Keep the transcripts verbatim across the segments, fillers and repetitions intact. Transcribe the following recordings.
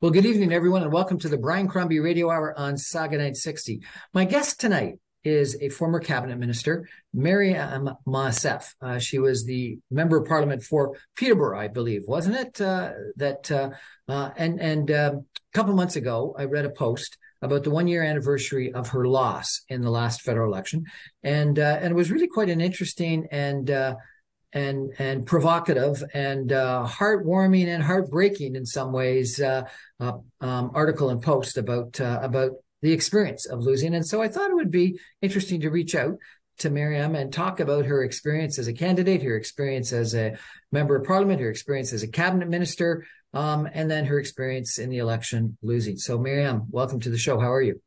Well, good evening, everyone, and welcome to the Brian Crombie Radio Hour on Saga nine sixty. My guest tonight is a former cabinet minister, Maryam Monsef. Uh, she was the member of parliament for Peterborough, I believe, wasn't it? Uh, that uh, uh, and and uh, a couple months ago, I read a post about the one-year anniversary of her loss in the last federal election, and uh, and it was really quite an interesting and. Uh, and and provocative and uh, heartwarming and heartbreaking in some ways uh, uh, um, article and post about uh, about the experience of losing. And so I thought it would be interesting to reach out to Maryam and talk about her experience as a candidate, her experience as a member of parliament, her experience as a cabinet minister, um, and then her experience in the election losing. So Maryam, welcome to the show. How are you?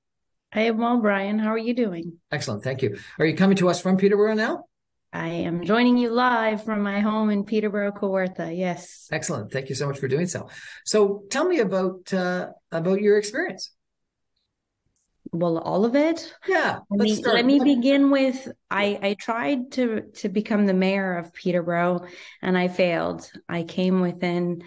I am well, Brian. How are you doing? Excellent. Thank you. Are you coming to us from Peterborough now? I am joining you live from my home in Peterborough-Kawartha. Yes. Excellent. Thank you so much for doing so. So tell me about uh, about your experience. Well, all of it. Yeah. Let me, let's start. Let me begin with I, I tried to to become the mayor of Peterborough, and I failed. I came within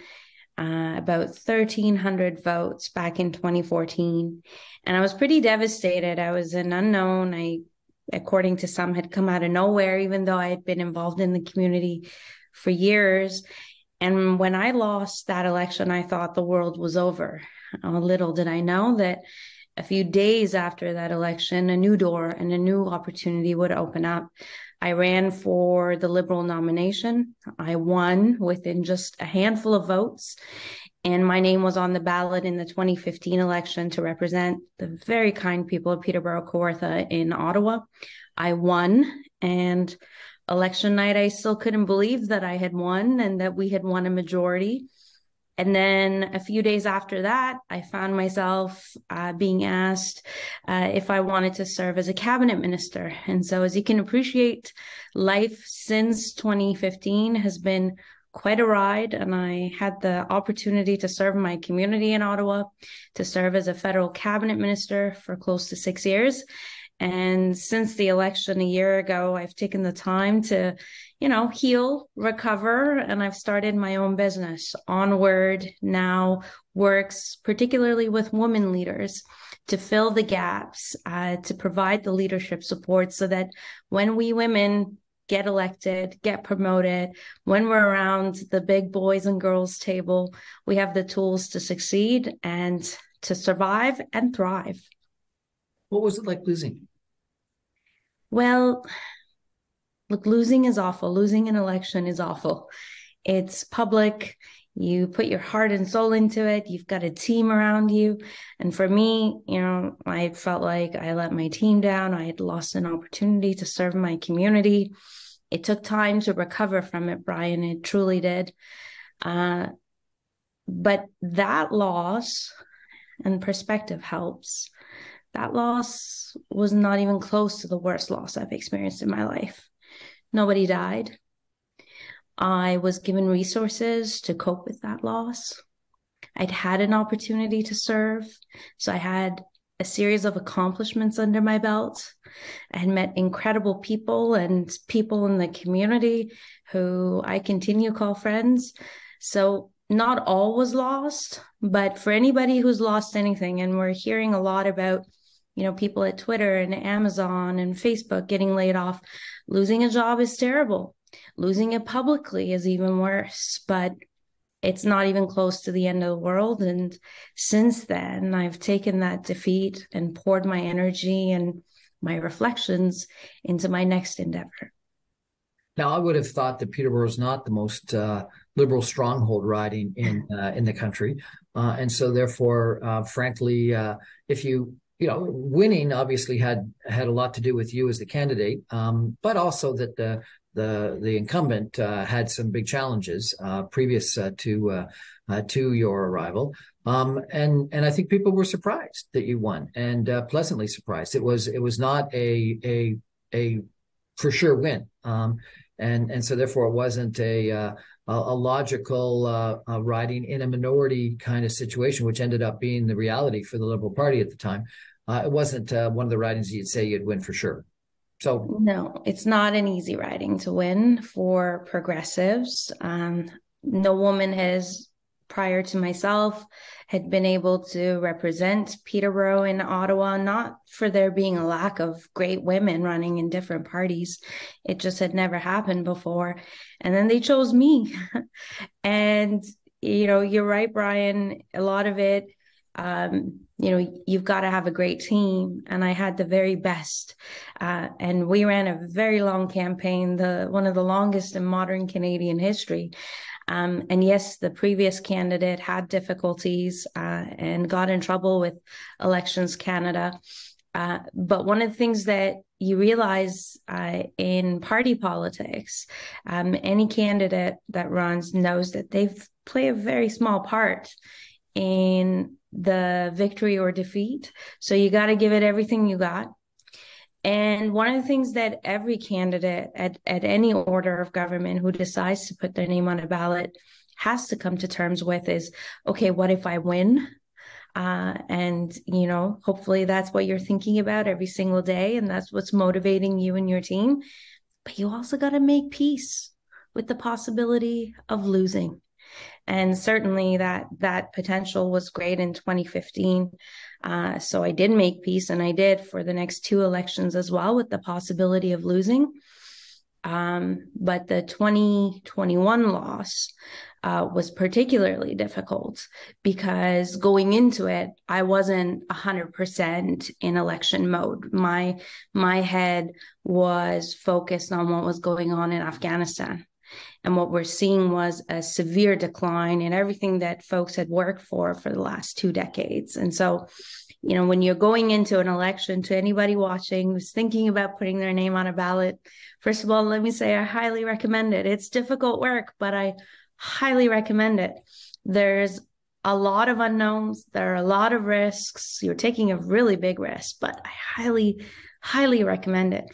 uh, about thirteen hundred votes back in twenty fourteen, and I was pretty devastated. I was an unknown. I according to some, had come out of nowhere, even though I had been involved in the community for years. And when I lost that election, I thought the world was over. Oh, little did I know that a few days after that election, a new door and a new opportunity would open up. I ran for the Liberal nomination. I won within just a handful of votes. And my name was on the ballot in the twenty fifteen election to represent the very kind people of Peterborough-Kawartha in Ottawa. I won, and election night, I still couldn't believe that I had won and that we had won a majority. And then a few days after that, I found myself uh, being asked uh, if I wanted to serve as a cabinet minister. And so as you can appreciate, life since twenty fifteen has been quite a ride, and I had the opportunity to serve my community in Ottawa, to serve as a federal cabinet minister for close to six years. And since the election a year ago, I've taken the time to, you know, heal, recover, and I've started my own business. Onward now works particularly with women leaders to fill the gaps, uh, to provide the leadership support so that when we women get elected, get promoted, when we're around the big boys and girls table, we have the tools to succeed and to survive and thrive. What was it like losing? Well, look, losing is awful. Losing an election is awful. It's public. You put your heart and soul into it. You've got a team around you. And for me, you know, I felt like I let my team down. I had lost an opportunity to serve my community. It took time to recover from it, Brian. It truly did. Uh, but that loss, and perspective helps, that loss was not even close to the worst loss I've experienced in my life. Nobody died. I was given resources to cope with that loss. I'd had an opportunity to serve. So I had a series of accomplishments under my belt. I had met incredible people and people in the community who I continue to call friends. So not all was lost, but for anybody who's lost anything, and we're hearing a lot about, you know, people at Twitter and Amazon and Facebook getting laid off, losing a job is terrible. Losing it publicly is even worse, but it's not even close to the end of the world. And since then, I've taken that defeat and poured my energy and my reflections into my next endeavor. Now, I would have thought that Peterborough is not the most uh, liberal stronghold riding in uh, in the country. Uh, and so therefore, uh, frankly, uh, if you You know, winning obviously had had a lot to do with you as the candidate, um, but also that the the the incumbent uh, had some big challenges uh, previous uh, to uh, uh, to your arrival, um, and and I think people were surprised that you won, and uh, pleasantly surprised. It was it was not a a a for sure win, um, and and so therefore it wasn't a uh, a logical uh, uh, riding in a minority kind of situation, which ended up being the reality for the Liberal Party at the time. Uh, it wasn't uh, one of the ridings you'd say you'd win for sure. So no, it's not an easy riding to win for progressives. Um, no woman has prior to myself had been able to represent Peterborough and Ottawa, not for there being a lack of great women running in different parties. It just had never happened before. And then they chose me. And, you know, you're right, Brian, a lot of it, um, you know, you've got to have a great team. And I had the very best. Uh, and we ran a very long campaign, the one of the longest in modern Canadian history. Um, and yes, the previous candidate had difficulties uh, and got in trouble with Elections Canada. Uh, but one of the things that you realize uh, in party politics, um, any candidate that runs knows that they play a very small part in the victory or defeat. So you got to give it everything you got. And one of the things that every candidate at, at any order of government who decides to put their name on a ballot has to come to terms with is, okay, what if I win? Uh, and, you know, hopefully that's what you're thinking about every single day. And that's what's motivating you and your team. But you also got to make peace with the possibility of losing. And certainly that that potential was great in twenty fifteen. Uh, so I did make peace, and I did for the next two elections as well, with the possibility of losing. Um, but the twenty twenty-one loss uh, was particularly difficult because going into it, I wasn't one hundred percent in election mode. My, my head was focused on what was going on in Afghanistan. And what we're seeing was a severe decline in everything that folks had worked for for the last two decades. And so, you know, when you're going into an election, to anybody watching who's thinking about putting their name on a ballot, first of all, let me say I highly recommend it. It's difficult work, but I highly recommend it. There's a lot of unknowns. There are a lot of risks. You're taking a really big risk, but I highly, highly recommend it.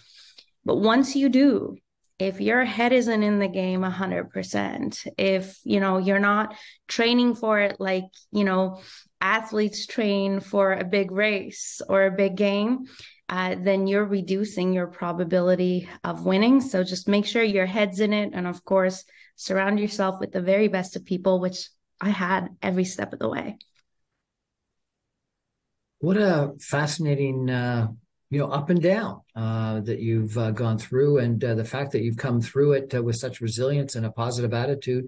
But once you do, if your head isn't in the game one hundred percent, if, you know, you're not training for it like, you know, athletes train for a big race or a big game, uh, then you're reducing your probability of winning. So just make sure your head's in it. And of course, surround yourself with the very best of people, which I had every step of the way. What a fascinating uh... you know, up and down uh, that you've uh, gone through, and uh, the fact that you've come through it uh, with such resilience and a positive attitude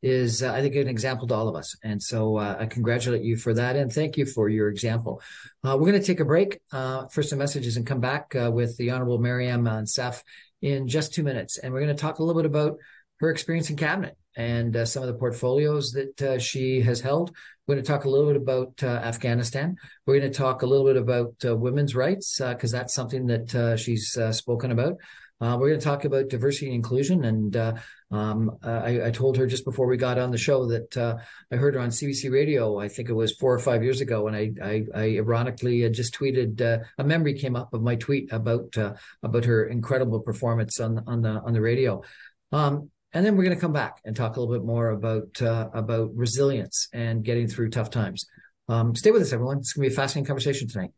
is, uh, I think, an example to all of us. And so uh, I congratulate you for that, and thank you for your example. Uh, we're going to take a break uh, for some messages and come back uh, with the Honourable Maryam Monsef in just two minutes. And we're going to talk a little bit about her experience in cabinet and uh, some of the portfolios that uh, she has held. We're going to talk a little bit about uh, Afghanistan. We're going to talk a little bit about uh, women's rights, because uh, that's something that uh, she's uh, spoken about. Uh, we're going to talk about diversity and inclusion. And uh, um, I, I told her just before we got on the show that uh, I heard her on C B C Radio, I think it was four or five years ago. And I, I, I ironically just tweeted, uh, a memory came up of my tweet about uh, about her incredible performance on, on, the, on the radio. Um, And then we're going to come back and talk a little bit more about uh, about resilience and getting through tough times. Um, stay with us, everyone. It's going to be a fascinating conversation tonight.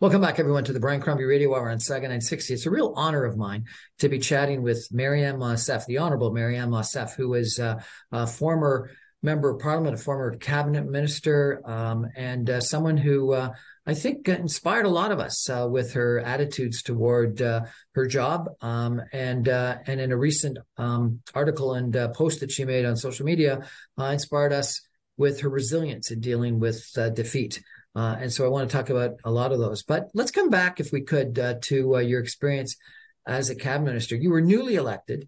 Welcome back, everyone, to the Brian Crombie Radio Hour on Saga nine sixty. It's a real honor of mine to be chatting with Maryam Monsef, the Honourable Maryam Monsef, who is uh, a former member of Parliament, a former cabinet minister, um, and uh, someone who uh, I think inspired a lot of us uh, with her attitudes toward uh, her job. Um, and uh, and in a recent um, article and uh, post that she made on social media, uh, inspired us with her resilience in dealing with uh, defeat. Uh, and so I want to talk about a lot of those. But let's come back, if we could, uh, to uh, your experience as a cabinet minister. You were newly elected,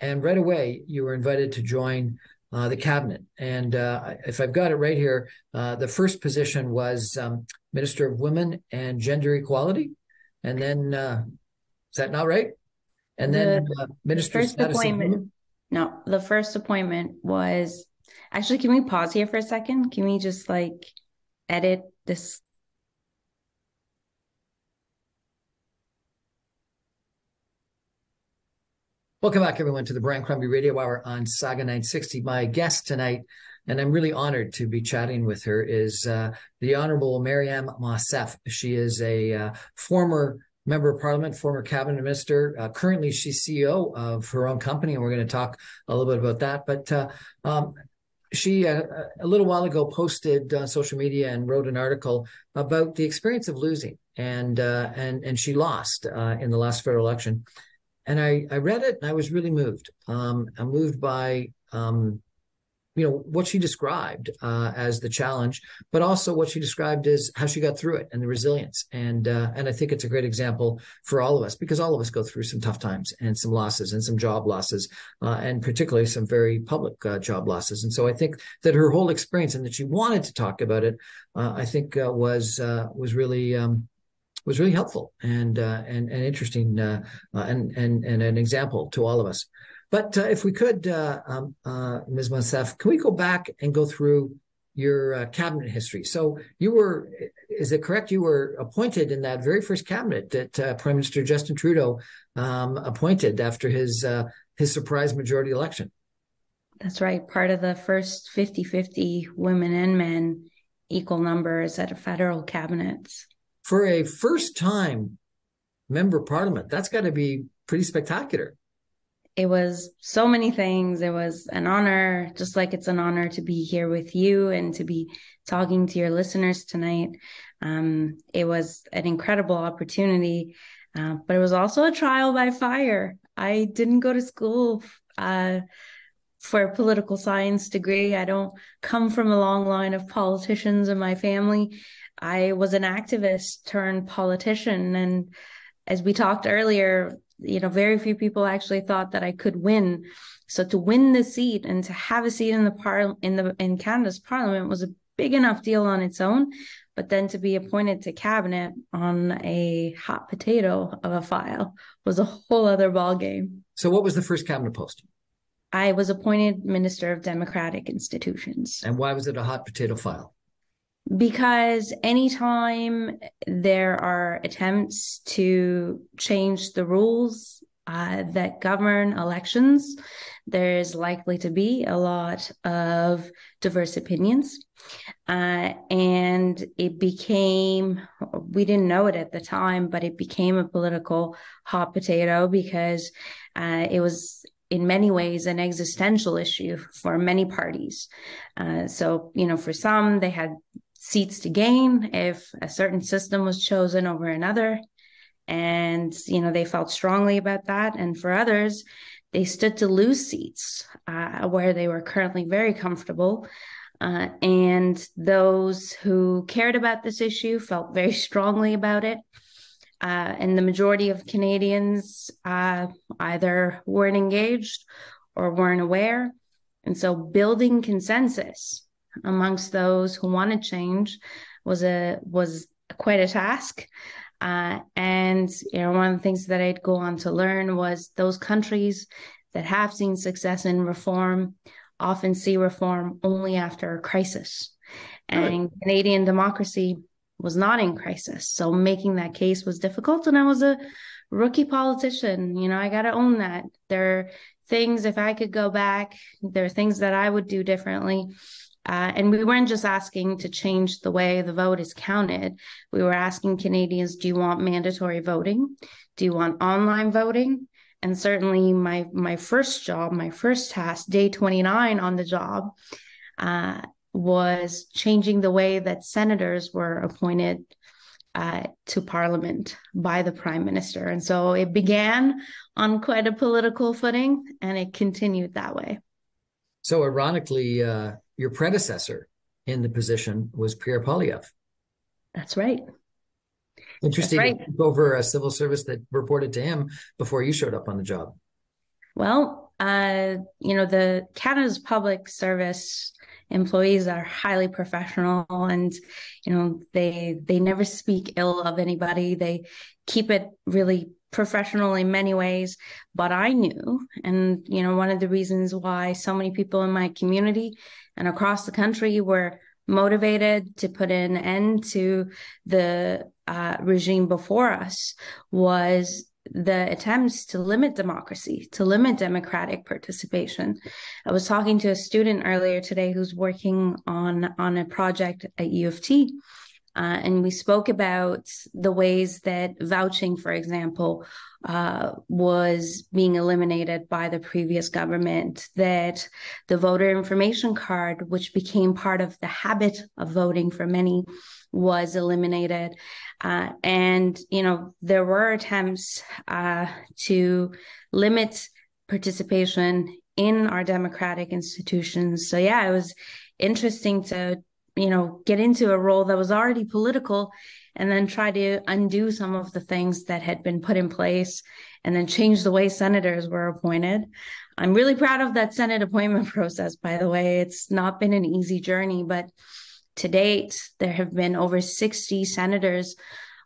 and right away you were invited to join Uh, the cabinet. And uh, if I've got it right here, uh, the first position was um, Minister of Women and Gender Equality. And then, uh, is that not right? And the, then uh, Minister the first appointment. No, the first appointment was, actually, can we pause here for a second? Can we just like edit this? Welcome back, everyone, to the Brian Crombie Radio Hour on Saga nine sixty. My guest tonight, and I'm really honored to be chatting with her, is uh, the Honourable Maryam Monsef. She is a uh, former Member of Parliament, former cabinet minister. Uh, currently, she's C E O of her own company, and we're going to talk a little bit about that. But uh, um, she, uh, a little while ago, posted on social media and wrote an article about the experience of losing, and uh, and and she lost uh, in the last federal election. And I, I read it, and I was really moved. Um, I'm moved by um, you know, what she described uh, as the challenge, but also what she described as how she got through it and the resilience. And uh, and I think it's a great example for all of us, because all of us go through some tough times and some losses and some job losses, uh, and particularly some very public uh, job losses. And so I think that her whole experience, and that she wanted to talk about it, uh, I think uh, was uh, was really um, was really helpful and uh, and and interesting uh, uh, and and and an example to all of us. But uh, if we could, uh, um, uh, Miz Monsef, can we go back and go through your uh, cabinet history? So you were, is it correct, you were appointed in that very first cabinet that uh, Prime Minister Justin Trudeau um, appointed after his uh, his surprise majority election? That's right. Part of the first fifty fifty women and men, equal numbers at a federal cabinet. For a first-time member of parliament, that's got to be pretty spectacular. It was so many things. It was an honor, just like it's an honor to be here with you and to be talking to your listeners tonight. Um, it was an incredible opportunity, uh, but it was also a trial by fire. I didn't go to school uh, for a political science degree. I don't come from a long line of politicians in my family. I was an activist turned politician. And as we talked earlier, you know, very few people actually thought that I could win. So to win the seat and to have a seat in the par- in the in Canada's parliament was a big enough deal on its own. But then to be appointed to cabinet on a hot potato of a file was a whole other ballgame. So what was the first cabinet post? I was appointed Minister of Democratic Institutions. And why was it a hot potato file? Because anytime there are attempts to change the rules uh, that govern elections, there's likely to be a lot of diverse opinions. Uh, and it became, we didn't know it at the time, but it became a political hot potato because uh, it was in many ways an existential issue for many parties. Uh, so, you know, for some, they had seats to gain if a certain system was chosen over another. And, you know, they felt strongly about that. And for others, they stood to lose seats uh, where they were currently very comfortable. Uh, and those who cared about this issue felt very strongly about it. Uh, and the majority of Canadians uh, either weren't engaged or weren't aware. And so building consensus amongst those who wanted change was a was quite a task, uh, and you know, one of the things that I'd go on to learn was those countries that have seen success in reform often see reform only after a crisis, and right. Canadian democracy was not in crisis, so making that case was difficult. And I was a rookie politician, you know, I got to own that. There are things, if I could go back, there are things that I would do differently. Uh, and we weren't just asking to change the way the vote is counted. We were asking Canadians, do you want mandatory voting? Do you want online voting? And certainly my my first job, my first task, day twenty-nine on the job, uh, was changing the way that senators were appointed uh, to Parliament by the Prime Minister. And so it began on quite a political footing, and it continued that way. So ironically, uh... your predecessor in the position was Pierre Polyev. That's right. Interesting. That's right. Over a civil service that reported to him before you showed up on the job. Well, uh, you know, the Canada's public service employees are highly professional, and you know they they never speak ill of anybody. They keep it really professional in many ways. But I knew, and you know, one of the reasons why so many people in my community and across the country were motivated to put an end to the uh, regime before us was the attempts to limit democracy, to limit democratic participation. I was talking to a student earlier today who's working on, on a project at U of T Uh, and we spoke about the ways that vouching, for example, uh, was being eliminated by the previous government, that the voter information card, which became part of the habit of voting for many, was eliminated. Uh, and, you know, there were attempts uh, to limit participation in our democratic institutions. So, yeah, it was interesting to you know, get into a role that was already political and then try to undo some of the things that had been put in place and then change the way senators were appointed. I'm really proud of that Senate appointment process, by the way. It's not been an easy journey, but to date, there have been over sixty senators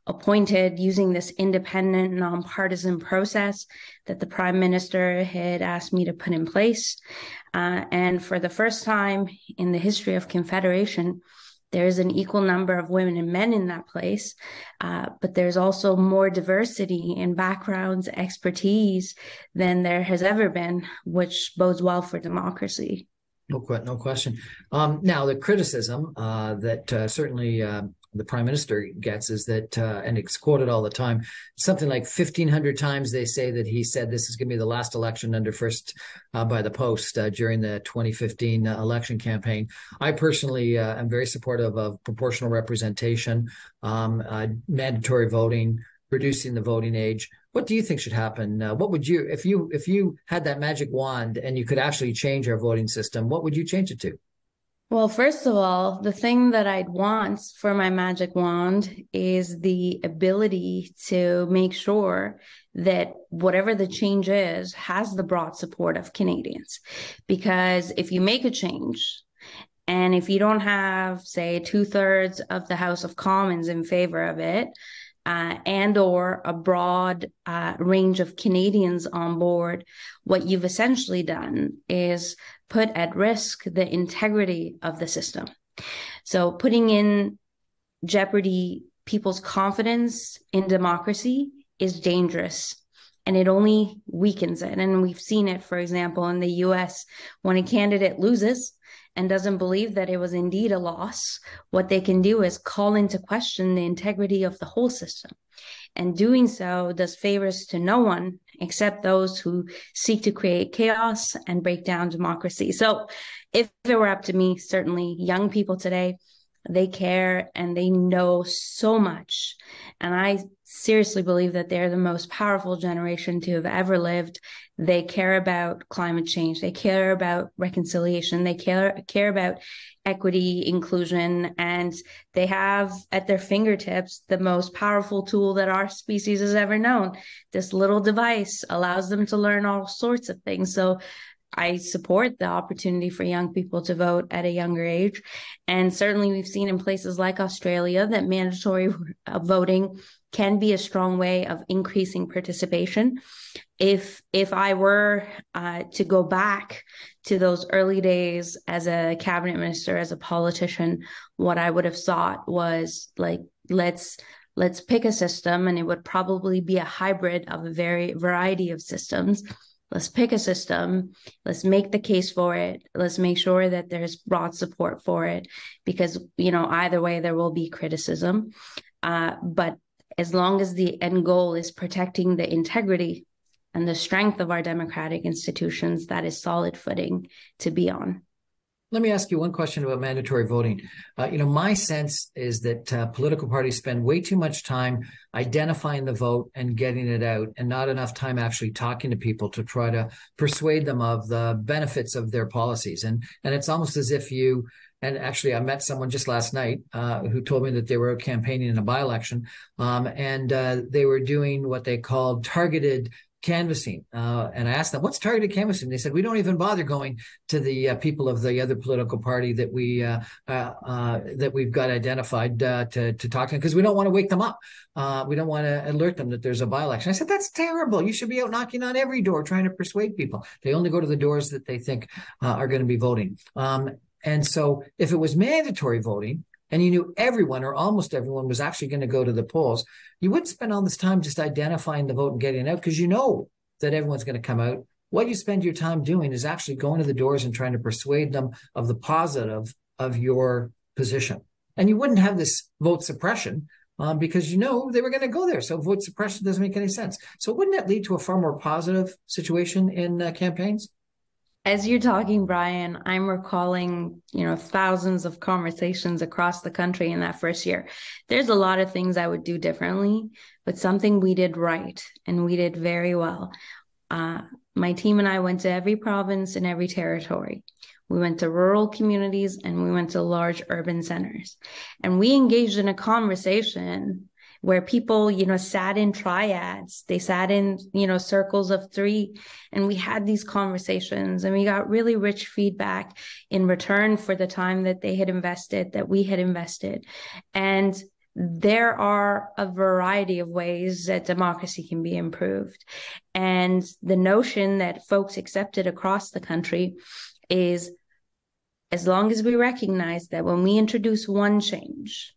appointed using this independent, nonpartisan process that the Prime Minister had asked me to put in place. Uh, and for the first time in the history of Confederation, there is an equal number of women and men in that place, uh, but there's also more diversity in backgrounds, expertise than there has ever been, which bodes well for democracy. No, qu- no question. Um, now, the criticism uh, that uh, certainly uh... the Prime Minister gets is that, uh, and it's quoted all the time, something like fifteen hundred times they say that he said this is going to be the last election under first uh, by the post uh, during the twenty fifteen uh, election campaign. I personally uh, am very supportive of proportional representation, um, uh, mandatory voting, reducing the voting age. What do you think should happen? Uh, what would you, if you if you had that magic wand and you could actually change our voting system, what would you change it to? Well, first of all, the thing that I'd want for my magic wand is the ability to make sure that whatever the change is has the broad support of Canadians. Because if you make a change and if you don't have, say, two-thirds of the House of Commons in favor of it, Uh, and or a broad uh, range of Canadians on board, what you've essentially done is put at risk the integrity of the system. So putting in jeopardy people's confidence in democracy is dangerous, and it only weakens it. And we've seen it, for example, in the U S, when a candidate loses and doesn't believe that it was indeed a loss, what they can do is call into question the integrity of the whole system. And doing so does favors to no one except those who seek to create chaos and break down democracy. So if it were up to me, certainly young people today, they care and they know so much. And I seriously believe that they're the most powerful generation to have ever lived. They care about climate change. They care about reconciliation. They care, care about equity, inclusion, and they have at their fingertips the most powerful tool that our species has ever known. This little device allows them to learn all sorts of things. So I support the opportunity for young people to vote at a younger age. And certainly we've seen in places like Australia that mandatory voting can be a strong way of increasing participation. If if I were uh, to go back to those early days as a cabinet minister, as a politician, what I would have sought was like, let's let's pick a system, and it would probably be a hybrid of a very variety of systems. Let's pick a system, let's make the case for it, let's make sure that there's broad support for it, because, you know, either way there will be criticism. Uh, but as long as the end goal is protecting the integrity and the strength of our democratic institutions, that is solid footing to be on. Let me ask you one question about mandatory voting. Uh, you know, my sense is that uh, political parties spend way too much time identifying the vote and getting it out, and not enough time actually talking to people to try to persuade them of the benefits of their policies. And and it's almost as if you, and actually I met someone just last night uh, who told me that they were campaigning in a by-election, um, and uh, they were doing what they called targeted canvassing. Uh, and I asked them, what's targeted canvassing? They said, we don't even bother going to the uh, people of the other political party that we, uh, uh, uh, that we've got identified uh, to, to talk to them, because we don't want to wake them up. Uh, we don't want to alert them that there's a by-election. I said, that's terrible. You should be out knocking on every door trying to persuade people. They only go to the doors that they think uh, are going to be voting. Um, and so if it was mandatory voting, and you knew everyone or almost everyone was actually going to go to the polls, you wouldn't spend all this time just identifying the vote and getting it out, because you know that everyone's going to come out. What you spend your time doing is actually going to the doors and trying to persuade them of the positive of your position. And you wouldn't have this vote suppression um, because you know they were going to go there. So vote suppression doesn't make any sense. So wouldn't that lead to a far more positive situation in uh, campaigns? As you're talking, Brian, I'm recalling, you know, thousands of conversations across the country in that first year. There's a lot of things I would do differently, but something we did right and we did very well. Uh, my team and I went to every province and every territory. We went to rural communities and we went to large urban centers. And we engaged in a conversation where people, you know, sat in triads, they sat in, you know, circles of three, and we had these conversations and we got really rich feedback in return for the time that they had invested, that we had invested. And there are a variety of ways that democracy can be improved. And the notion that folks accepted across the country is, as long as we recognize that when we introduce one change,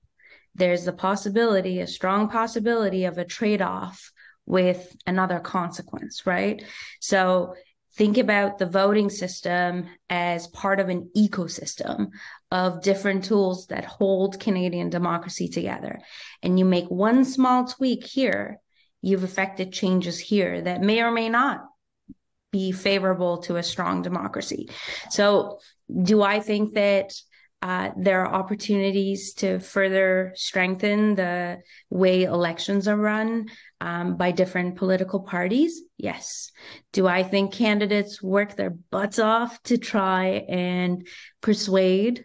there's the possibility, a strong possibility of a trade-off with another consequence, right? So think about the voting system as part of an ecosystem of different tools that hold Canadian democracy together. And you make one small tweak here, you've affected changes here that may or may not be favorable to a strong democracy. So do I think that Uh, there are opportunities to further strengthen the way elections are run um, by different political parties? Yes. Do I think candidates work their butts off to try and persuade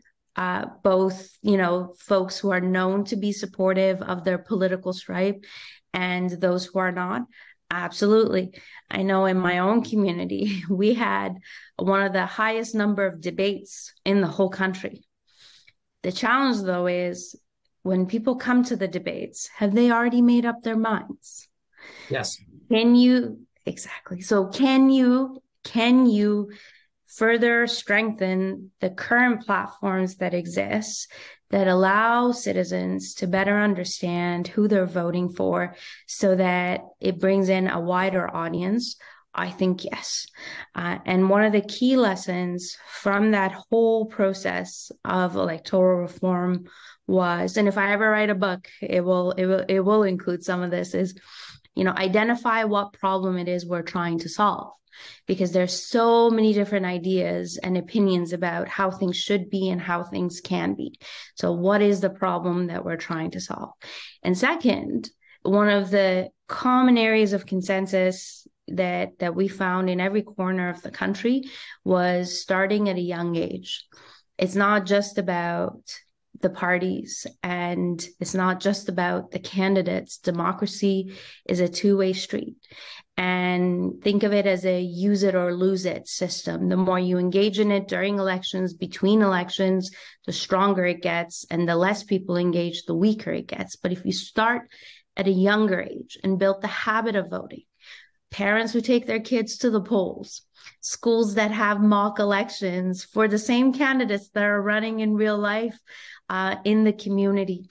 uh, both, you know, folks who are known to be supportive of their political stripe and those who are not? Absolutely. I know in my own community, we had one of the highest number of debates in the whole country. The challenge, though, is when people come to the debates, have they already made up their minds? Yes. Can you, exactly. So can you, can you further strengthen the current platforms that exist that allow citizens to better understand who they're voting for so that it brings in a wider audience? I think yes. Uh, and one of the key lessons from that whole process of electoral reform was, and if I ever write a book, it will, it will, it will include some of this, is, you know, identify what problem it is we're trying to solve, because there's so many different ideas and opinions about how things should be and how things can be. So what is the problem that we're trying to solve? And second, one of the common areas of consensus that that we found in every corner of the country was starting at a young age. It's not just about the parties, and it's not just about the candidates. Democracy is a two-way street. And think of it as a use it or lose it system. The more you engage in it during elections, between elections, the stronger it gets, and the less people engage, the weaker it gets. But if you start at a younger age and build the habit of voting, parents who take their kids to the polls, schools that have mock elections for the same candidates that are running in real life uh, in the community.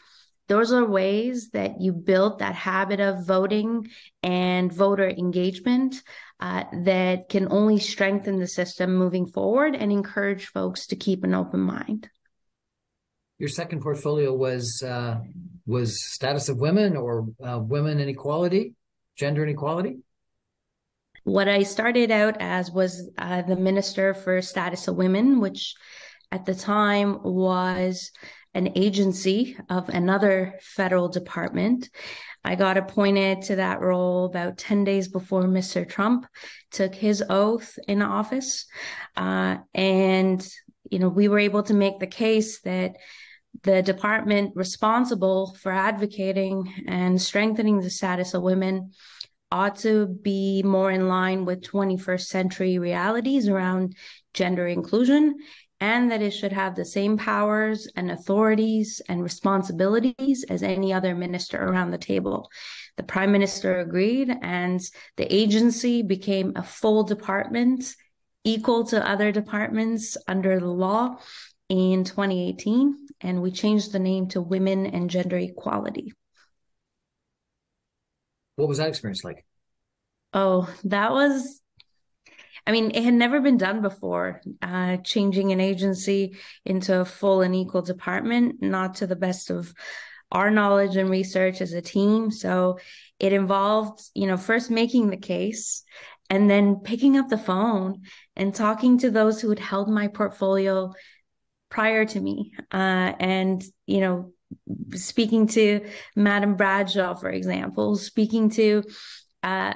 Those are ways that you build that habit of voting and voter engagement uh, that can only strengthen the system moving forward and encourage folks to keep an open mind. Your second portfolio was uh, was status of women or uh, women inequality, gender inequality? What I started out as was uh, the Minister for Status of Women, which at the time was an agency of another federal department. I got appointed to that role about ten days before Mister Trump took his oath in office. Uh, and, you know, we were able to make the case that the department responsible for advocating and strengthening the status of women ought to be more in line with twenty-first century realities around gender inclusion, and that it should have the same powers and authorities and responsibilities as any other minister around the table. The Prime Minister agreed, and the agency became a full department equal to other departments under the law in twenty eighteen, and we changed the name to Women and Gender Equality. What was that experience like? Oh, that was, I mean, it had never been done before, uh, changing an agency into a full and equal department, not to the best of our knowledge and research as a team. So it involved, you know, first making the case and then picking up the phone and talking to those who had held my portfolio prior to me. Uh, and, you know, speaking to Madam Bradshaw, for example, speaking to uh,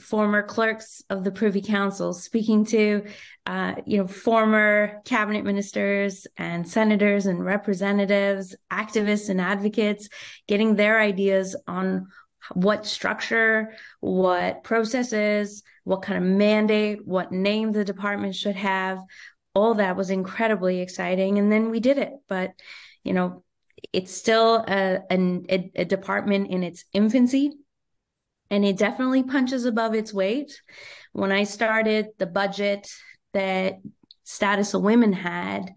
former clerks of the Privy Council, speaking to, uh, you know, former cabinet ministers and senators and representatives, activists and advocates, getting their ideas on what structure, what processes, what kind of mandate, what name the department should have. All that was incredibly exciting. And then we did it. But, you know, it's still a, a, a department in its infancy, and it definitely punches above its weight. When I started, the budget that Status of Women had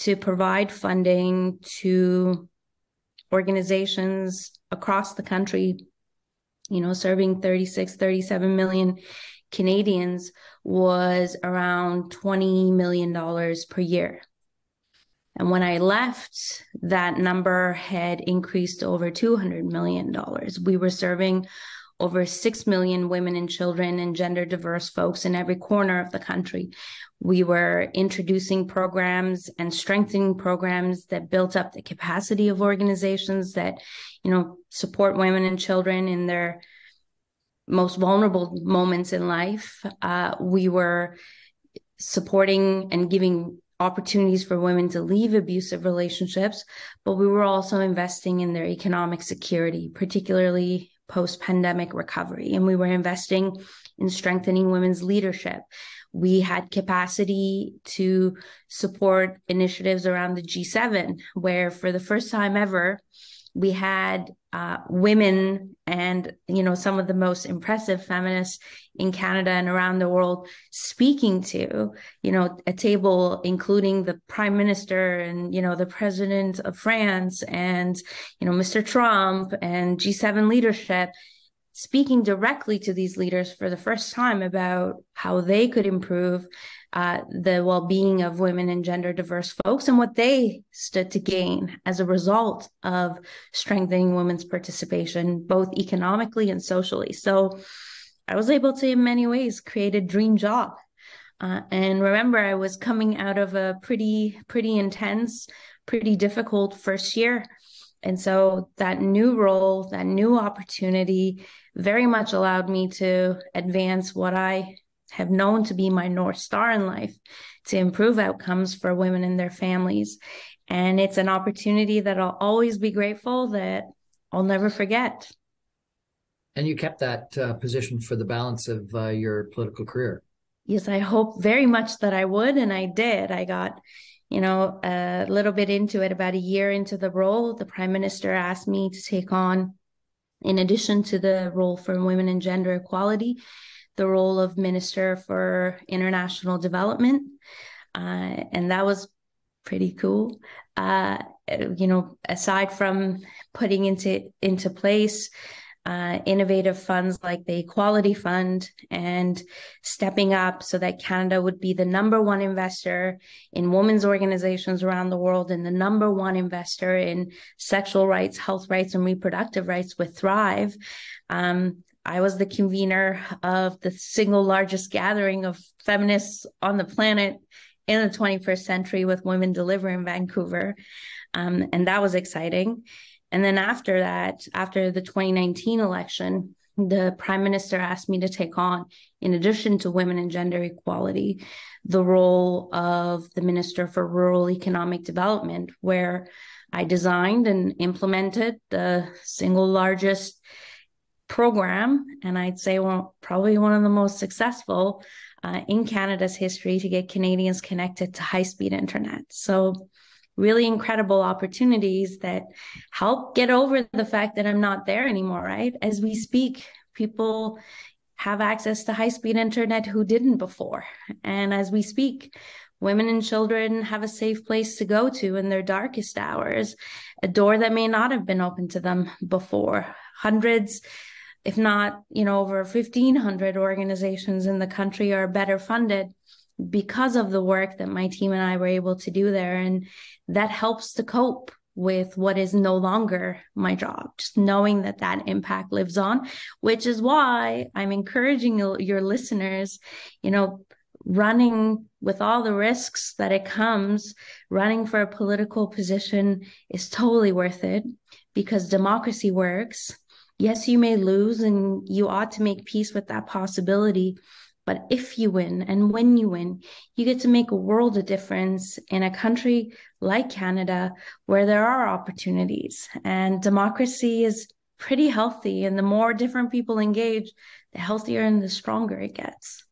to provide funding to organizations across the country, you know, serving thirty-six, thirty-seven million Canadians, was around twenty million dollars per year. And when I left, that number had increased to over two hundred million dollars. We were serving over six million women and children and gender diverse folks in every corner of the country. We were introducing programs and strengthening programs that built up the capacity of organizations that, you know, support women and children in their most vulnerable moments in life. Uh, we were supporting and giving opportunities for women to leave abusive relationships, but we were also investing in their economic security, particularly post-pandemic recovery. And we were investing in strengthening women's leadership. We had capacity to support initiatives around the G seven, where for the first time ever, we had uh, women and, you know, some of the most impressive feminists in Canada and around the world speaking to, you know, a table including the Prime Minister and, you know, the President of France and, you know, Mister Trump and G seven leadership, speaking directly to these leaders for the first time about how they could improve uh, the well-being of women and gender diverse folks and what they stood to gain as a result of strengthening women's participation, both economically and socially. So I was able to, in many ways, create a dream job. Uh, and remember, I was coming out of a pretty, pretty intense, pretty difficult first year. And so that new role, that new opportunity very much allowed me to advance what I have known to be my North Star in life, to improve outcomes for women and their families. And it's an opportunity that I'll always be grateful, that I'll never forget. And you kept that uh, position for the balance of uh, your political career. Yes, I hope very much that I would. And I did. I got... You know, a little bit into it, about a year into the role, the Prime Minister asked me to take on, in addition to the role for women and gender equality, the role of Minister for International Development. Uh, and that was pretty cool. Uh, you know, aside from putting into, into place Uh, innovative funds like the Equality Fund and stepping up so that Canada would be the number one investor in women's organizations around the world and the number one investor in sexual rights, health rights, and reproductive rights with Thrive. Um, I was the convener of the single largest gathering of feminists on the planet in the twenty-first century with Women Deliver in Vancouver. Um, and that was exciting. And then after that, after the twenty nineteen election, the Prime Minister asked me to take on, in addition to women and gender equality, the role of the Minister for Rural Economic Development, where I designed and implemented the single largest program, and I'd say well, probably one of the most successful uh, in Canada's history, to get Canadians connected to high-speed internet. So really incredible opportunities that help get over the fact that I'm not there anymore, right? As we speak, people have access to high-speed internet who didn't before. And as we speak, women and children have a safe place to go to in their darkest hours, a door that may not have been open to them before. Hundreds if not, you know, over fifteen hundred organizations in the country are better funded because of the work that my team and I were able to do there. And that helps to cope with what is no longer my job, just knowing that that impact lives on, which is why I'm encouraging your listeners, you know, running with all the risks that it comes, running for a political position is totally worth it because democracy works. Yes, you may lose and you ought to make peace with that possibility. But if you win and when you win, you get to make a world of difference in a country like Canada where there are opportunities and democracy is pretty healthy. And the more different people engage, the healthier and the stronger it gets.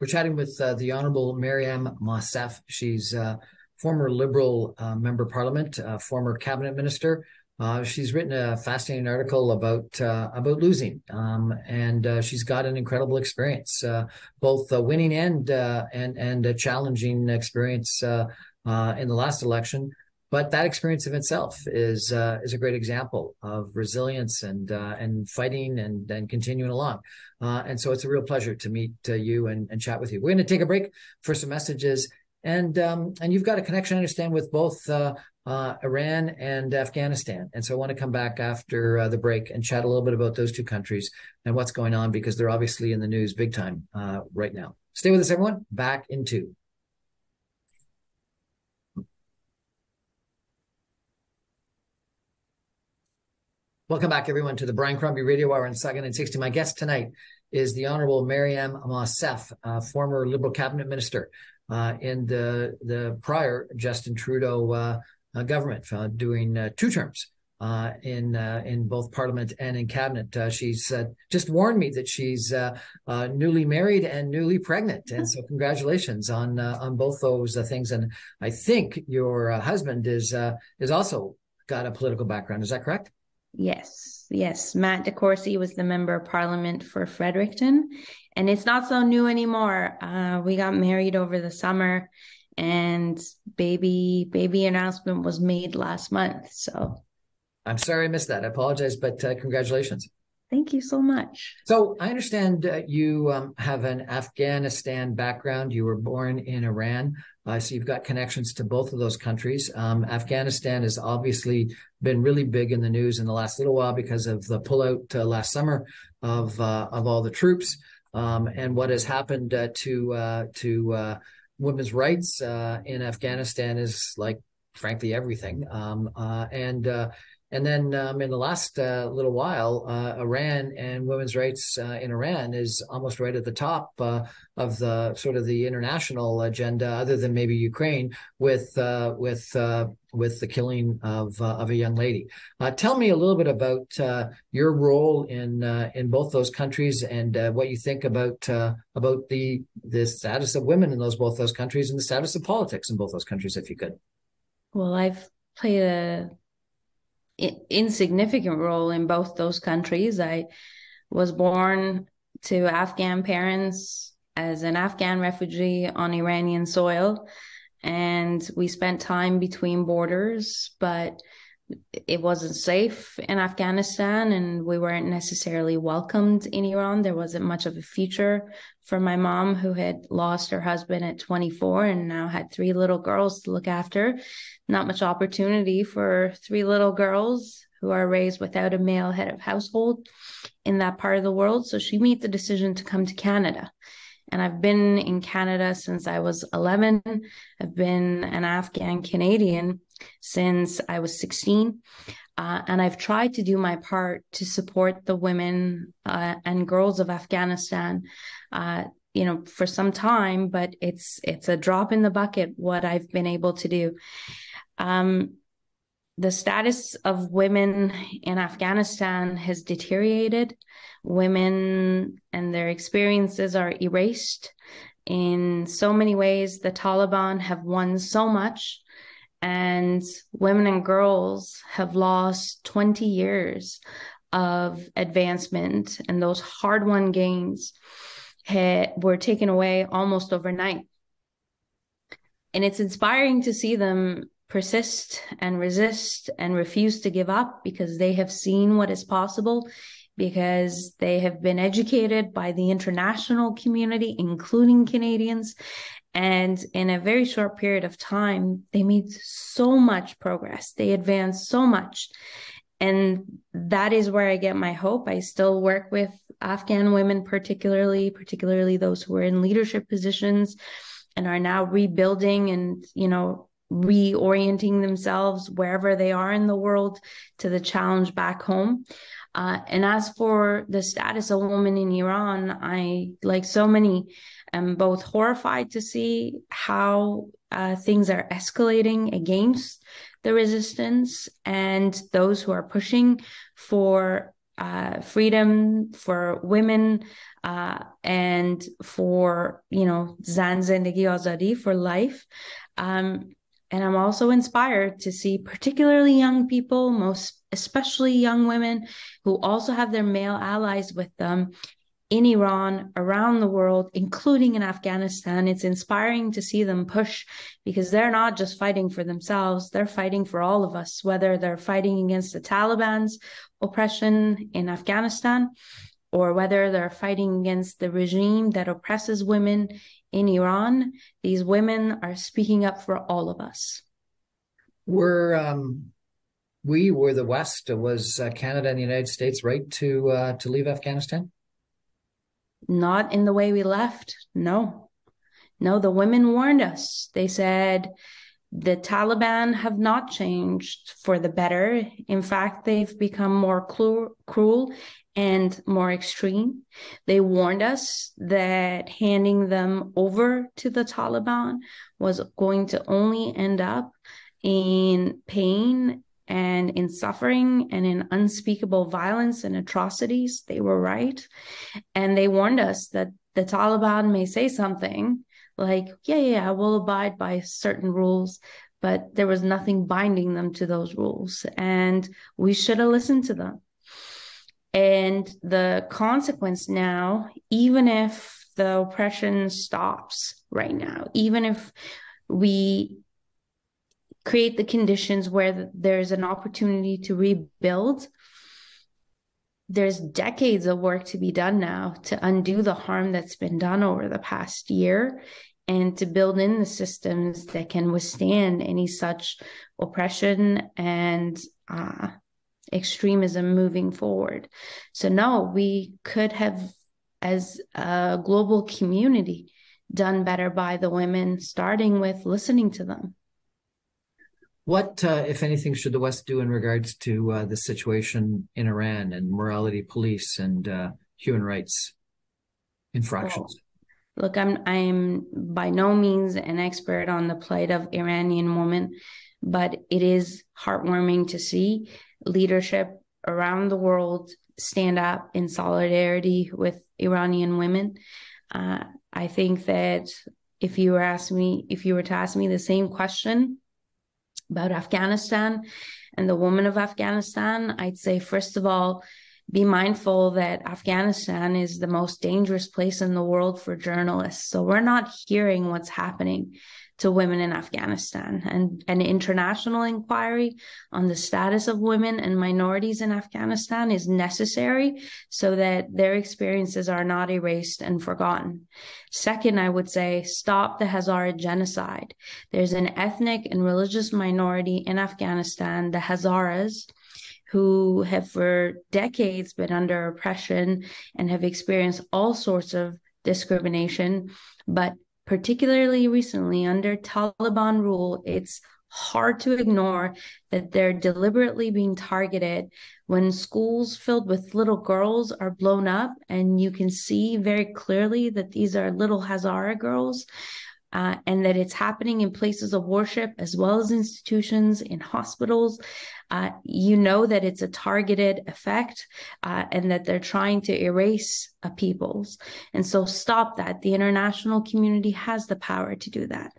We're chatting with uh, the Honourable Maryam Monsef. She's a uh, former Liberal uh, Member of Parliament, uh, former Cabinet Minister. Uh, she's written a fascinating article about uh, about losing, um, and uh, she's got an incredible experience, uh, both uh, winning and uh, and and a challenging experience uh, uh, in the last election. But that experience of itself is uh, is a great example of resilience and uh, and fighting and and continuing along. Uh, and so it's a real pleasure to meet uh, you and, and chat with you. We're going to take a break for some messages, and um, and you've got a connection, I understand, with both. Uh, Uh, Iran and Afghanistan. And so I want to come back after uh, the break and chat a little bit about those two countries and what's going on, because they're obviously in the news big time uh, right now. Stay with us, everyone. Back in two. Welcome back, everyone, to the Brian Crombie Radio Hour on Saga nine sixty. My guest tonight is the Honourable Maryam Monsef, uh, former Liberal Cabinet Minister uh, in the, the prior Justin Trudeau uh Uh, government, uh, doing uh, two terms uh, in uh, in both Parliament and in Cabinet. Uh, she's uh, just warned me that she's uh, uh, newly married and newly pregnant, and so congratulations on uh, on both those uh, things. And I think your uh, husband is uh, is also got a political background. Is that correct? Yes, yes. Matt DeCourcy was the Member of Parliament for Fredericton, and it's not so new anymore. Uh, we got married over the summer. And baby, baby announcement was made last month. So I'm sorry I missed that. I apologize, but uh, congratulations. Thank you so much. So I understand uh, you um, have an Afghanistan background. You were born in Iran. Uh, so you've got connections to both of those countries. Um, Afghanistan has obviously been really big in the news in the last little while because of the pullout uh, last summer of uh, of all the troops um, and what has happened uh, to uh, to uh women's rights uh, in Afghanistan is like, frankly, everything. Um, uh, and uh, and then um, in the last uh, little while, uh, Iran and women's rights uh, in Iran is almost right at the top uh, of the sort of the international agenda, other than maybe Ukraine, with uh, with uh, with the killing of uh, of a young lady. Uh, tell me a little bit about uh, your role in uh, in both those countries and uh, what you think about uh, about the the status of women in those both those countries and the status of politics in both those countries, if you could. Well, I've played a insignificant role in both those countries. I was born to Afghan parents as an Afghan refugee on Iranian soil, and we spent time between borders, but it wasn't safe in Afghanistan, and we weren't necessarily welcomed in Iran. There wasn't much of a future for my mom, who had lost her husband at twenty-four and now had three little girls to look after. Not much opportunity for three little girls who are raised without a male head of household in that part of the world. So she made the decision to come to Canada. And I've been in Canada since I was eleven. I've been an Afghan Canadian since I was sixteen. Uh, and I've tried to do my part to support the women uh, and girls of Afghanistan, uh, you know, for some time, but it's it's a drop in the bucket what I've been able to do. Um, the status of women in Afghanistan has deteriorated. Women and their experiences are erased in so many ways. The Taliban have won so much, and women and girls have lost twenty years of advancement, and those hard-won gains had, were taken away almost overnight. And it's inspiring to see them persist and resist and refuse to give up, because they have seen what is possible because they have been educated by the international community, including Canadians. And in a very short period of time, they made so much progress. They advanced so much. And that is where I get my hope. I still work with Afghan women, particularly, particularly those who are in leadership positions and are now rebuilding and, you know, reorienting themselves wherever they are in the world to the challenge back home. Uh, and as for the status of women in Iran, I, like so many, am both horrified to see how uh, things are escalating against the resistance and those who are pushing for uh, freedom for women uh, and for, you know, Zan Zan Degi Azadi, for life. Um, And I'm also inspired to see particularly young people, most especially young women who also have their male allies with them in Iran, around the world, including in Afghanistan. It's inspiring to see them push because they're not just fighting for themselves. They're fighting for all of us, whether they're fighting against the Taliban's oppression in Afghanistan or whether they're fighting against the regime that oppresses women in Iran. These women are speaking up for all of us. We're, um, we were the West. It was uh, Canada and the United States right to uh, to leave Afghanistan? Not in the way we left, no. No, the women warned us. They said, the Taliban have not changed for the better. In fact, they've become more cru- cruel and more extreme. They warned us that handing them over to the Taliban was going to only end up in pain and in suffering and in unspeakable violence and atrocities. They were right. And they warned us that the Taliban may say something like, yeah, yeah, I will abide by certain rules, but there was nothing binding them to those rules. And we should have listened to them. And the consequence now, even if the oppression stops right now, even if we create the conditions where there's an opportunity to rebuild, there's decades of work to be done now to undo the harm that's been done over the past year and to build in the systems that can withstand any such oppression and uh, extremism moving forward. So no, we could have, as a global community, done better by the women, starting with listening to them. What, uh, if anything, should the West do in regards to uh, the situation in Iran and morality police and uh, human rights infractions? Well, look, I'm I'm by no means an expert on the plight of Iranian women, but it is heartwarming to see leadership around the world stand up in solidarity with Iranian women. Uh, I think that if you were asked me, if you were to ask me the same question about Afghanistan and the women of Afghanistan, I'd say, first of all, be mindful that Afghanistan is the most dangerous place in the world for journalists. So we're not hearing what's happening to women in Afghanistan. And an international inquiry on the status of women and minorities in Afghanistan is necessary so that their experiences are not erased and forgotten. Second, I would say, stop the Hazara genocide. There's an ethnic and religious minority in Afghanistan, the Hazaras, who have for decades been under oppression and have experienced all sorts of discrimination, but particularly recently under Taliban rule, it's hard to ignore that they're deliberately being targeted when schools filled with little girls are blown up. And you can see very clearly that these are little Hazara girls uh, and that it's happening in places of worship as well as institutions, in hospitals. Uh, you know that it's a targeted effect uh, and that they're trying to erase a peoples. And so stop that. The international community has the power to do that.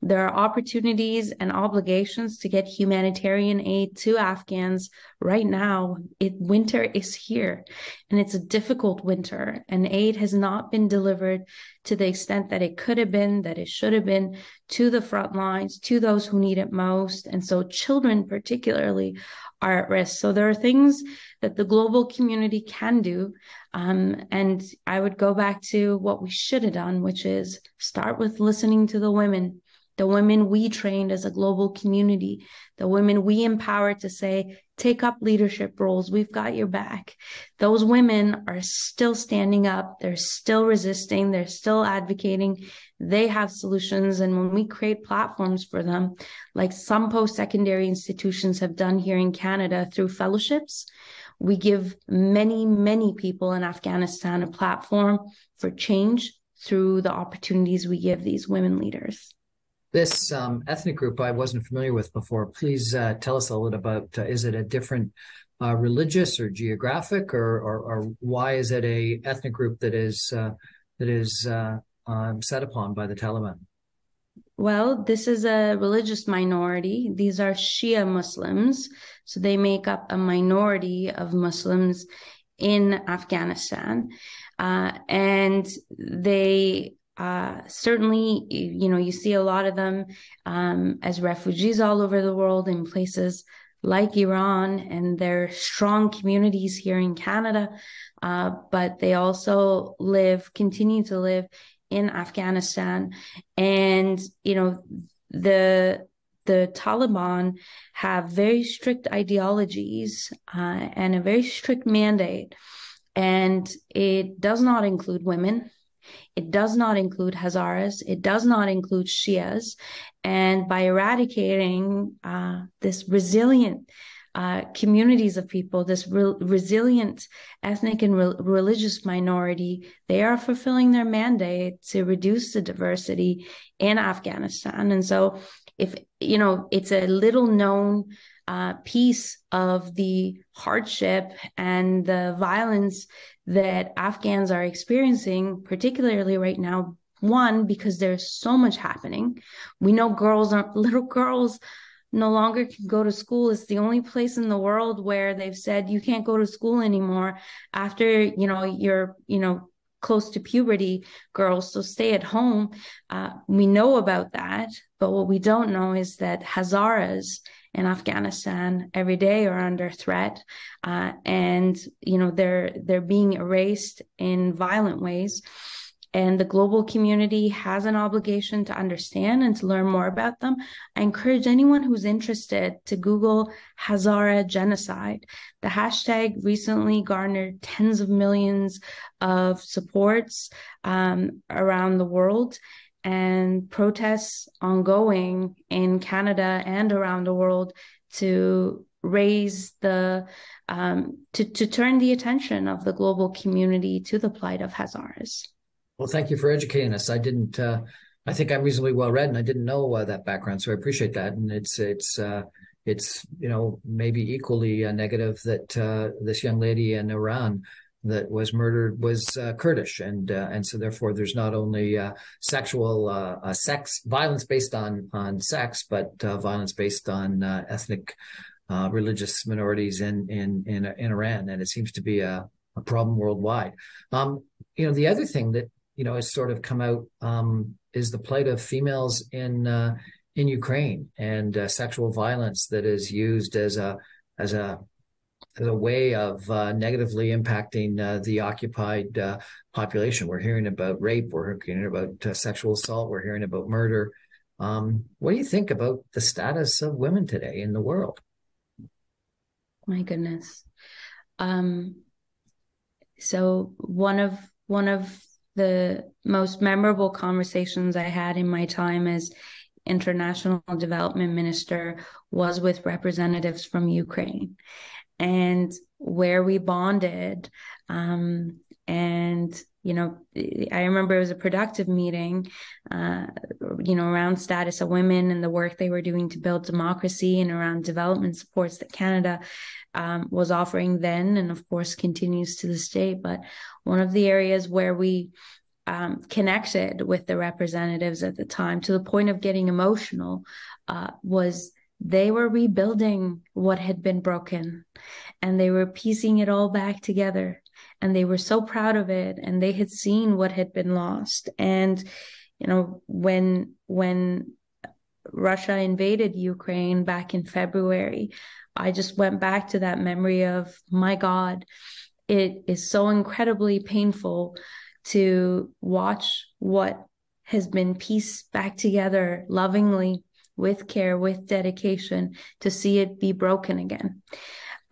There are opportunities and obligations to get humanitarian aid to Afghans right now. It, winter is here, and it's a difficult winter, and aid has not been delivered to the extent that it could have been, that it should have been, to the front lines, to those who need it most. And so children particularly are at risk. So there are things that the global community can do. Um, and I would go back to what we should have done, which is start with listening to the women, the women we trained as a global community, the women we empowered to say, take up leadership roles, we've got your back. Those women are still standing up, they're still resisting, they're still advocating, they have solutions. And when we create platforms for them, like some post-secondary institutions have done here in Canada through fellowships, we give many, many people in Afghanistan a platform for change through the opportunities we give these women leaders. This um, ethnic group I wasn't familiar with before. Please uh, tell us a little about, uh, is it a different uh, religious or geographic, or, or, or why is it a ethnic group that is uh, that is uh, um, set upon by the Taliban? Well, this is a religious minority. These are Shia Muslims. So they make up a minority of Muslims in Afghanistan. Uh, and they... Uh, certainly, you know, you see a lot of them um, as refugees all over the world in places like Iran, and they're strong communities here in Canada, uh, but they also live, continue to live in Afghanistan. And, you know, the the Taliban have very strict ideologies uh, and a very strict mandate, and it does not include women. It does not include Hazaras. It does not include Shias. And by eradicating uh, this resilient uh, communities of people, this re- resilient ethnic and re- religious minority, they are fulfilling their mandate to reduce the diversity in Afghanistan. And so, if you know, it's a little known uh, piece of the hardship and the violence that Afghans are experiencing, particularly right now. One, because there's so much happening. We know girls aren't, little girls no longer can go to school. It's the only place in the world where they've said you can't go to school anymore after, you know, you're, you know, close to puberty, girls. So stay at home. Uh, we know about that. But what we don't know is that Hazaras in Afghanistan every day are under threat, uh, and you know they're they're being erased in violent ways, and the global community has an obligation to understand and to learn more about them. I encourage anyone who's interested to Google Hazara genocide. The hashtag recently garnered tens of millions of supports um, around the world, and protests ongoing in Canada and around the world to raise the, um, to, to turn the attention of the global community to the plight of Hazaras. Well, thank you for educating us. I didn't, uh, I think I'm reasonably well read, and I didn't know uh, that background, so I appreciate that. And it's, it's, uh, it's, you know, maybe equally uh, negative that uh, this young lady in Iran that was murdered was uh, Kurdish, and uh, and so therefore there's not only uh, sexual uh, uh, sex violence based on on sex, but uh, violence based on uh, ethnic uh, religious minorities in, in in in Iran, and it seems to be a, a problem worldwide. Um, you know, the other thing that you know has sort of come out um, is the plight of females in uh, in Ukraine, and uh, sexual violence that is used as a as a the way of uh, negatively impacting uh, the occupied uh, population. We're hearing about rape, we're hearing about uh, sexual assault, we're hearing about murder. Um, what do you think about the status of women today in the world? My goodness. Um, so one of one of the most memorable conversations I had in my time as international development minister was with representatives from Ukraine, and where we bonded. Um, and, you know, I remember it was a productive meeting, uh, you know, around status of women and the work they were doing to build democracy, and around development supports that Canada um, was offering then, and of course continues to this day. But one of the areas where we um, connected with the representatives at the time, to the point of getting emotional, uh, was they were rebuilding what had been broken, and they were piecing it all back together, and they were so proud of it, and they had seen what had been lost. And, you know, when, when Russia invaded Ukraine back in February, I just went back to that memory of, my God, it is so incredibly painful to watch what has been pieced back together lovingly, with care, with dedication, to see it be broken again.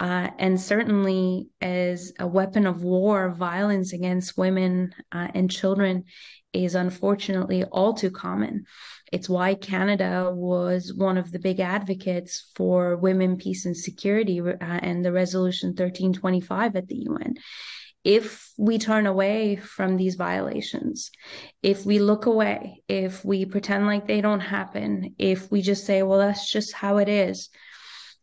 Uh, and certainly as a weapon of war, violence against women uh, and children is unfortunately all too common. It's why Canada was one of the big advocates for women, peace, and security uh, and the Resolution thirteen twenty-five at the U N. If we turn away from these violations, if we look away, if we pretend like they don't happen, if we just say, well, that's just how it is,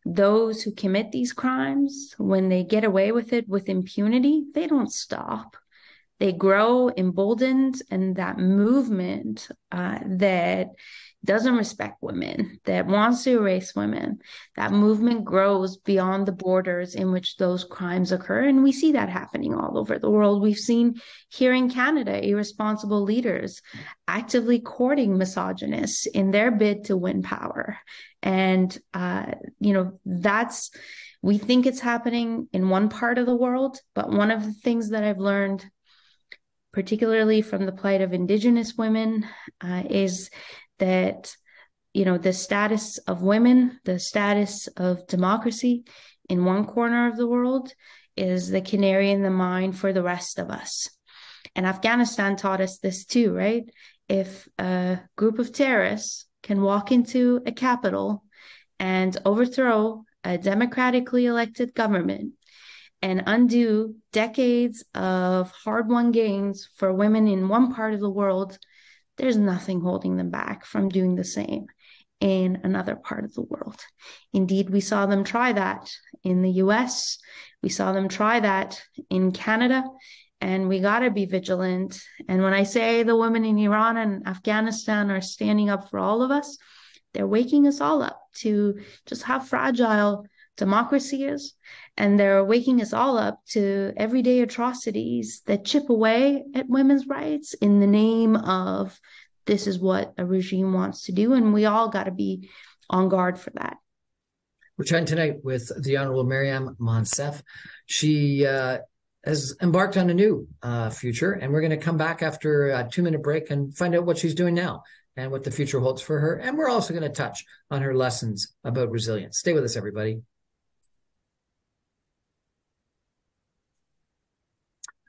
those who commit these crimes, when they get away with it with impunity, they don't stop. They grow emboldened, and that movement uh, that doesn't respect women, that wants to erase women, that movement grows beyond the borders in which those crimes occur. And we see that happening all over the world. We've seen here in Canada, irresponsible leaders actively courting misogynists in their bid to win power. And, uh, you know, that's, we think it's happening in one part of the world, but one of the things that I've learned, particularly from the plight of Indigenous women, uh, is that, you know, the status of women, the status of democracy in one corner of the world is the canary in the mine for the rest of us. And Afghanistan taught us this too, right? If a group of terrorists can walk into a capital and overthrow a democratically elected government and undo decades of hard-won gains for women in one part of the world, there's nothing holding them back from doing the same in another part of the world. Indeed, we saw them try that in the U S. We saw them try that in Canada, and we got to be vigilant. And when I say the women in Iran and Afghanistan are standing up for all of us, they're waking us all up to just how fragile democracy is. And they're waking us all up to everyday atrocities that chip away at women's rights in the name of, this is what a regime wants to do. And we all got to be on guard for that. We're chatting tonight with the Honorable Maryam Monsef. She uh, has embarked on a new uh, future, and we're going to come back after a two-minute break and find out what she's doing now and what the future holds for her. And we're also going to touch on her lessons about resilience. Stay with us, everybody.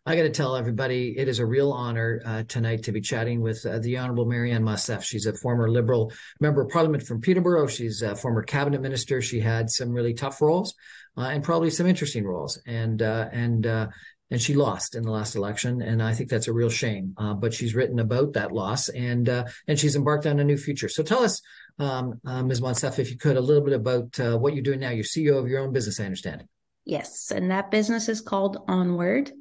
I got to tell everybody, it is a real honor uh, tonight to be chatting with uh, the Honourable Maryam Monsef. She's a former Liberal member of Parliament from Peterborough. She's a former cabinet minister. She had some really tough roles uh, and probably some interesting roles. And uh, and uh, and she lost in the last election, and I think that's a real shame. Uh, but she's written about that loss, and uh, and she's embarked on a new future. So tell us, um, uh, Miz Monsef, if you could, a little bit about uh, what you're doing now. You're C E O of your own business, I understand. Yes, and that business is called Onward.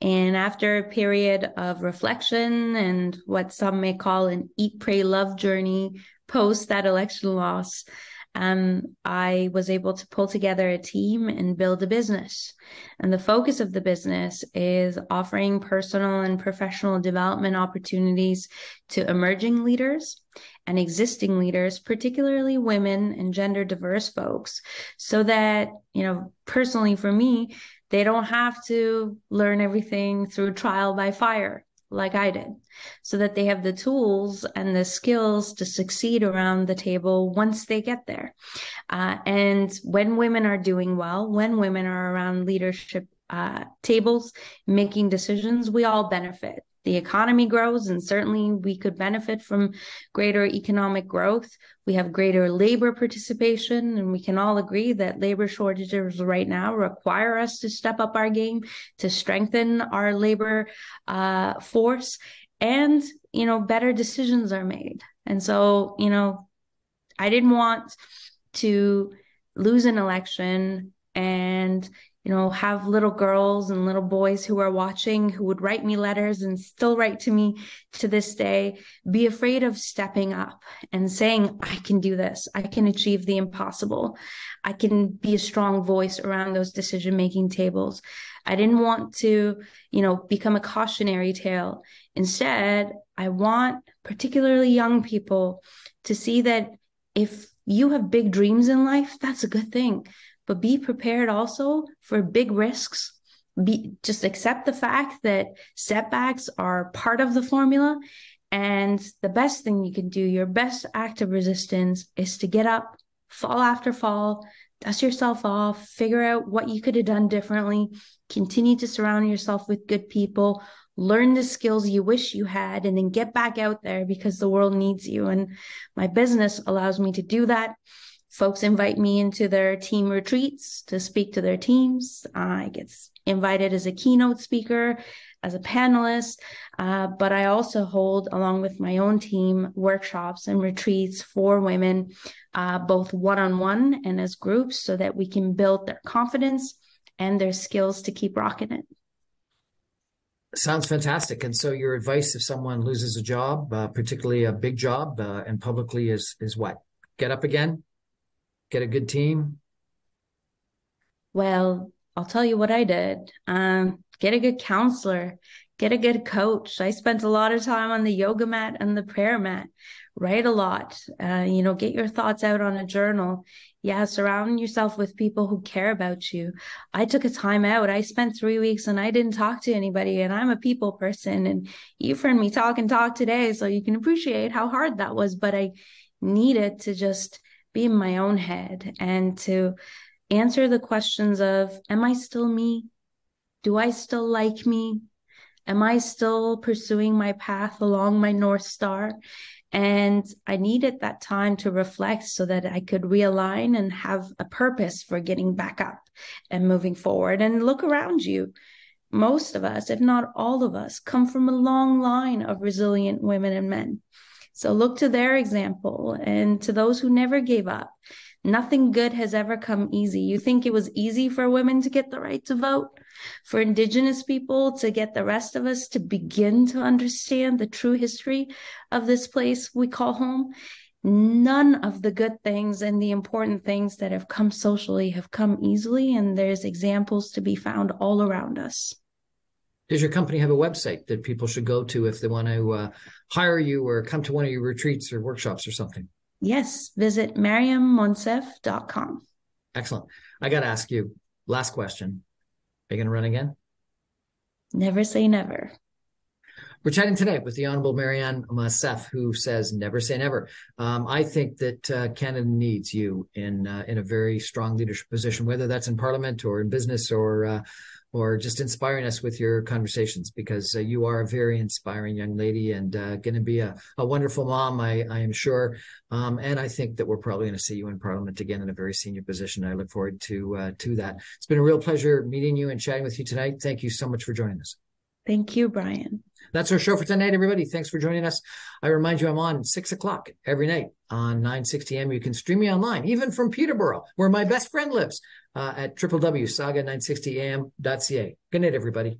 And after a period of reflection and what some may call an eat, pray, love journey post that election loss, um, I was able to pull together a team and build a business. And the focus of the business is offering personal and professional development opportunities to emerging leaders and existing leaders, particularly women and gender diverse folks, so that, you know, personally for me, they don't have to learn everything through trial by fire like I did, so that they have the tools and the skills to succeed around the table once they get there. Uh, and when women are doing well, when women are around leadership uh, tables, making decisions, we all benefit. The economy grows, and certainly we could benefit from greater economic growth. We have greater labor participation, and we can all agree that labor shortages right now require us to step up our game, to strengthen our labor uh, force, and, you know, better decisions are made. And so, you know, I didn't want to lose an election and, you know, have little girls and little boys who are watching, who would write me letters and still write to me to this day, be afraid of stepping up and saying, I can do this. I can achieve the impossible. I can be a strong voice around those decision-making tables. I didn't want to, you know, become a cautionary tale. Instead, I want particularly young people to see that if you have big dreams in life, that's a good thing. But be prepared also for big risks. Be, just accept the fact that setbacks are part of the formula. And the best thing you can do, your best act of resistance, is to get up, fall after fall, dust yourself off, figure out what you could have done differently, continue to surround yourself with good people, learn the skills you wish you had, and then get back out there because the world needs you. And my business allows me to do that. Folks invite me into their team retreats to speak to their teams. I get invited as a keynote speaker, as a panelist, uh, but I also hold, along with my own team, workshops and retreats for women, uh, both one-on-one and as groups, so that we can build their confidence and their skills to keep rocking it. Sounds fantastic. And so your advice if someone loses a job, uh, particularly a big job, uh, and publicly is is what? Get up again? Get a good team? Well, I'll tell you what I did. Um, get a good counselor. Get a good coach. I spent a lot of time on the yoga mat and the prayer mat. Write a lot. Uh, you know, get your thoughts out on a journal. Yeah, surround yourself with people who care about you. I took a time out. I spent three weeks and I didn't talk to anybody, and I'm a people person, and you've heard me talk and talk today, so you can appreciate how hard that was. But I needed to just be in my own head and to answer the questions of, am I still me? Do I still like me? Am I still pursuing my path along my North Star? And I needed that time to reflect so that I could realign and have a purpose for getting back up and moving forward. And look around you. Most of us, if not all of us, come from a long line of resilient women and men. So look to their example and to those who never gave up. Nothing good has ever come easy. You think it was easy for women to get the right to vote, for Indigenous people to get the rest of us to begin to understand the true history of this place we call home? None of the good things and the important things that have come socially have come easily, and there's examples to be found all around us. Does your company have a website that people should go to if they want to uh, hire you or come to one of your retreats or workshops or something? Yes, visit maryam monsef dot com. Excellent. I got to ask you, last question. Are you going to run again? Never say never. We're chatting today with the Honorable Maryam Monsef, who says never say never. Um, I think that uh, Canada needs you in uh, in a very strong leadership position, whether that's in Parliament or in business or uh, or just inspiring us with your conversations, because uh, you are a very inspiring young lady and uh, going to be a, a wonderful mom, I, I am sure. Um, and I think that we're probably going to see you in Parliament again in a very senior position. I look forward to uh, to that. It's been a real pleasure meeting you and chatting with you tonight. Thank you so much for joining us. Thank you, Brian. That's our show for tonight, everybody. Thanks for joining us. I remind you, I'm on six o'clock every night on nine sixty a.m. You can stream me online, even from Peterborough, where my best friend lives, uh, at w w w dot saga nine sixty a m dot c a. Good night, everybody.